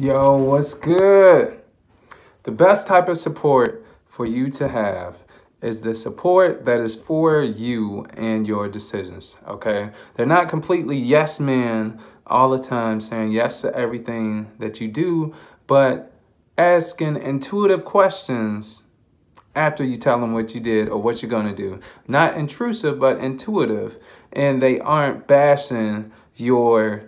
Yo, what's good? The best type of support for you to have is the support that is for you and your decisions, okay? They're not completely yes man all the time, saying yes to everything that you do, but asking intuitive questions after you tell them what you did or what you're gonna do. Not intrusive, but intuitive. And they aren't bashing your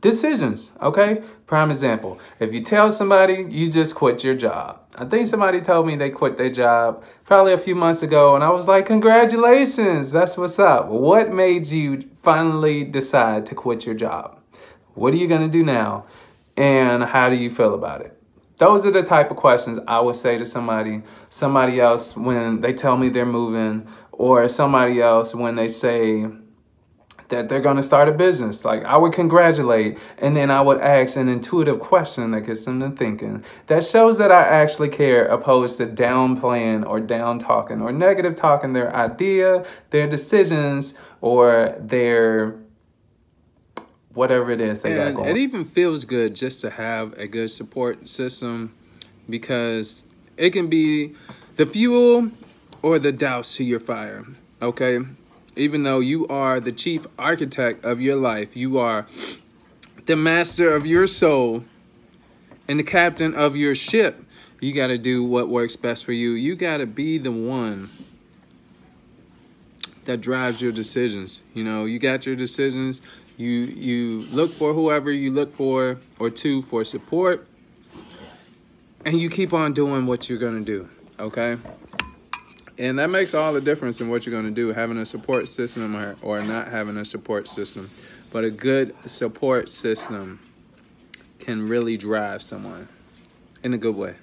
decisions, okay? Prime example, if you tell somebody you just quit your job. I think somebody told me they quit their job probably a few months ago, and I was like, congratulations, that's what's up. What made you finally decide to quit your job? What are you gonna do now? And how do you feel about it? Those are the type of questions I would say to somebody else when they tell me they're moving, or somebody else when they say that they're gonna start a business. Like, I would congratulate, and then I would ask an intuitive question that gets them to thinking. That shows that I actually care, opposed to downplaying or down talking or negative talking their idea, their decisions, or their whatever it is they got going. It even feels good just to have a good support system, because it can be the fuel or the douse to your fire, okay? Even though you are the chief architect of your life, you are the master of your soul and the captain of your ship. You got to do what works best for you. You got to be the one that drives your decisions. You know, you got your decisions. You look for whoever you look for or to for support. And you keep on doing what you're going to do, okay? And that makes all the difference in what you're going to do, having a support system or not having a support system. But a good support system can really drive someone in a good way.